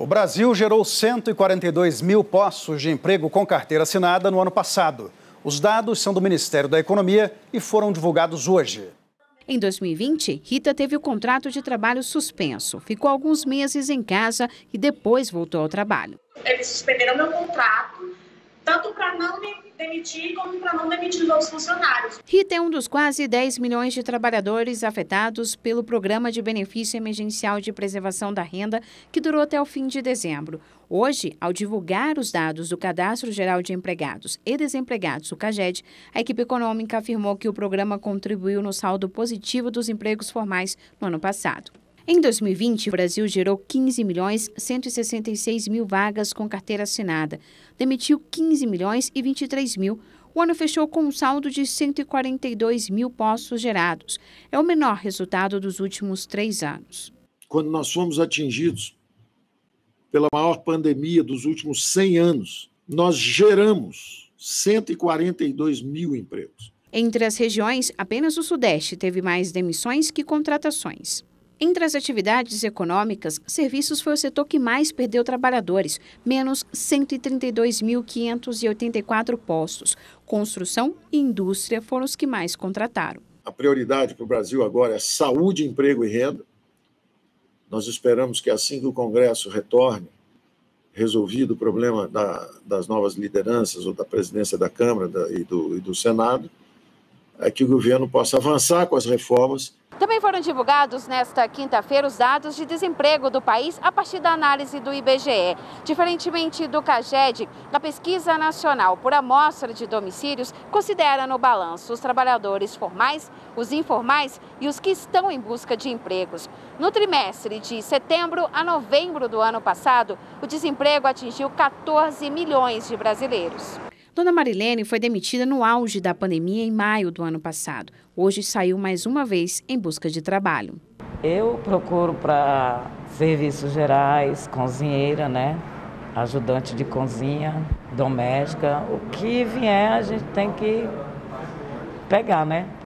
O Brasil gerou 142 mil postos de emprego com carteira assinada no ano passado. Os dados são do Ministério da Economia e foram divulgados hoje. Em 2020, Rita teve o contrato de trabalho suspenso, ficou alguns meses em casa e depois voltou ao trabalho. Eles suspenderam meu contrato, tanto para não me demitir como para não demitir os outros funcionários. Rita é um dos quase 10 milhões de trabalhadores afetados pelo Programa de Benefício Emergencial de Preservação da Renda, que durou até o fim de dezembro. Hoje, ao divulgar os dados do Cadastro Geral de Empregados e Desempregados, o CAGED, a equipe econômica afirmou que o programa contribuiu no saldo positivo dos empregos formais no ano passado. Em 2020, o Brasil gerou 15.166.000 vagas com carteira assinada, demitiu 15.023.000. O ano fechou com um saldo de 142 mil postos gerados. É o menor resultado dos últimos 3 anos. Quando nós fomos atingidos pela maior pandemia dos últimos 100 anos, nós geramos 142 mil empregos. Entre as regiões, apenas o Sudeste teve mais demissões que contratações. Entre as atividades econômicas, serviços foi o setor que mais perdeu trabalhadores, menos 132.584 postos. Construção e indústria foram os que mais contrataram. A prioridade para o Brasil agora é saúde, emprego e renda. Nós esperamos que assim que o Congresso retorne, resolvido o problema das novas lideranças ou da presidência da Câmara e do Senado, é que o governo possa avançar com as reformas. Também foram divulgados nesta quinta-feira os dados de desemprego do país a partir da análise do IBGE. Diferentemente do CAGED, a Pesquisa Nacional por Amostra de Domicílios considera no balanço os trabalhadores formais, os informais e os que estão em busca de empregos. No trimestre de setembro a novembro do ano passado, o desemprego atingiu 14 milhões de brasileiros. Dona Marilene foi demitida no auge da pandemia em maio do ano passado. Hoje saiu mais uma vez em busca de trabalho. Eu procuro para serviços gerais, cozinheira, né? Ajudante de cozinha, doméstica. O que vier a gente tem que pegar, né?